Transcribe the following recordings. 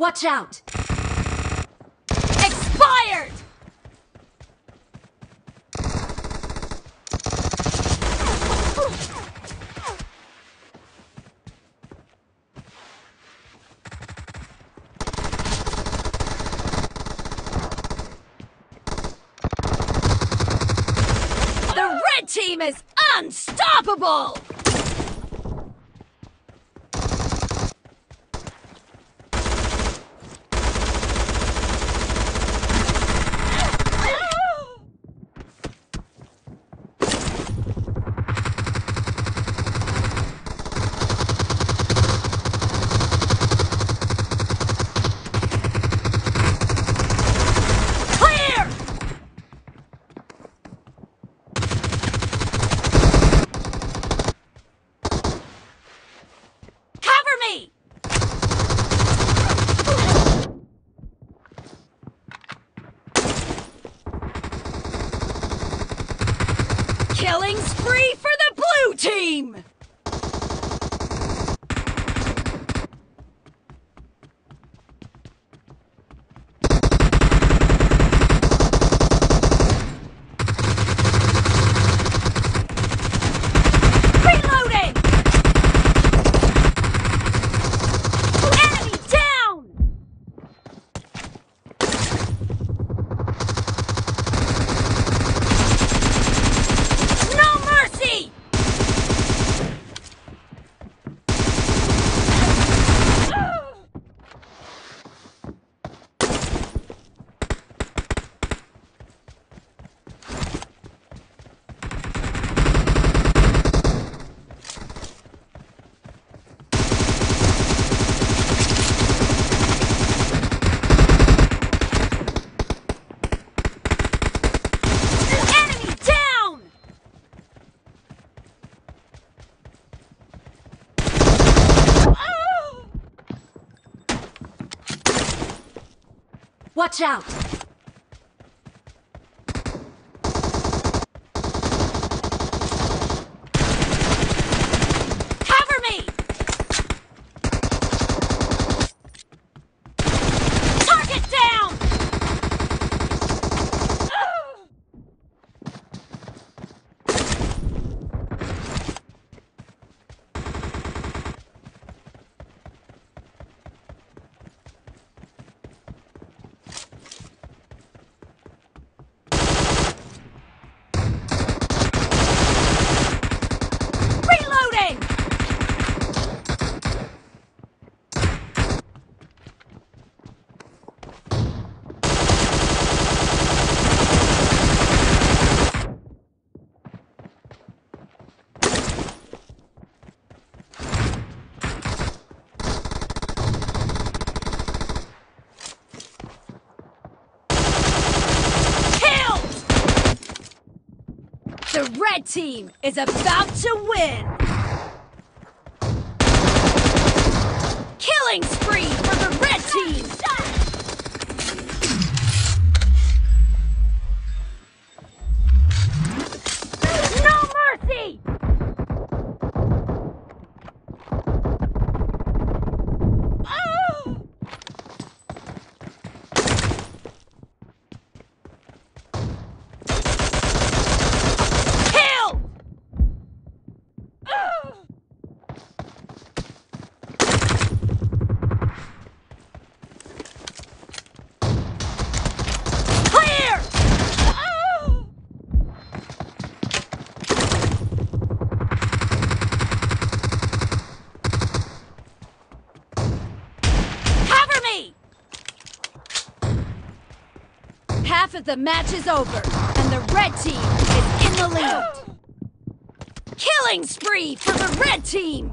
Watch out! Expired! The red team is unstoppable! Killing spree for the blue team! Watch out! Cover me! Target down! The red team is about to win! Killing spree for the red team! No mercy! Half of the match is over, and the red team is in the lead. Killing spree for the red team!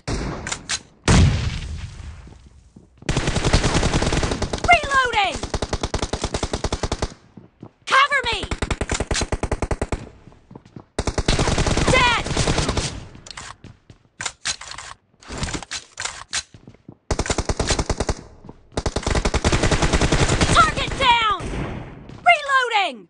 Reloading! Cover me! Dead! Target down! Reloading!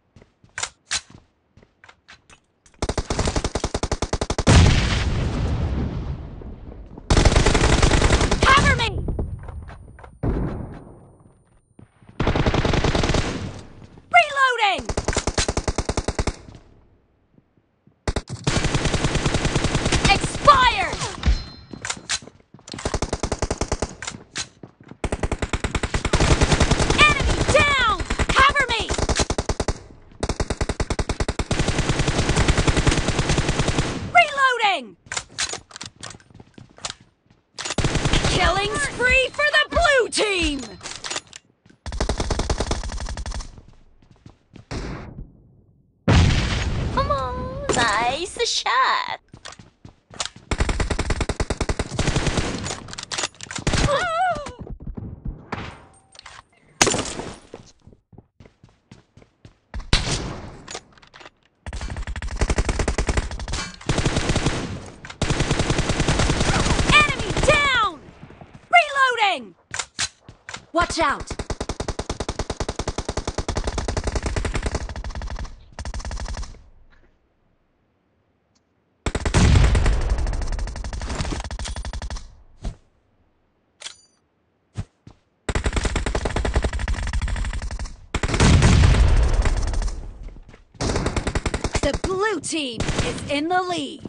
Killing spree for the blue team! Come on, nice shot! Watch out! The blue team is in the lead.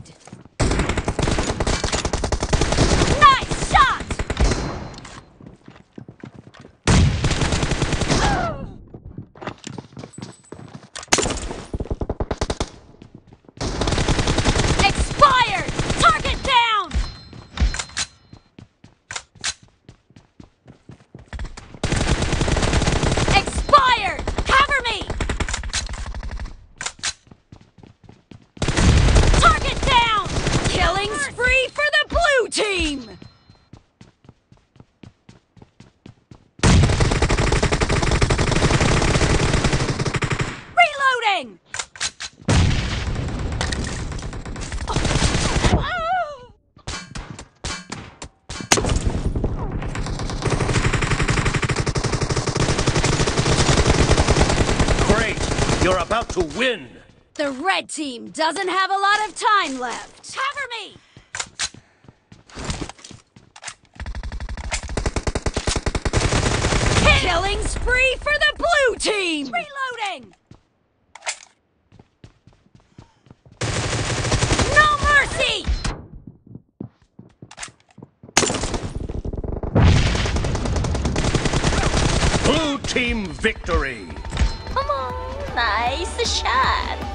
You're about to win! The red team doesn't have a lot of time left. Cover me! Hit. Killing spree for the blue team! Reloading! No mercy! Blue team victory! Come on! Nice shot!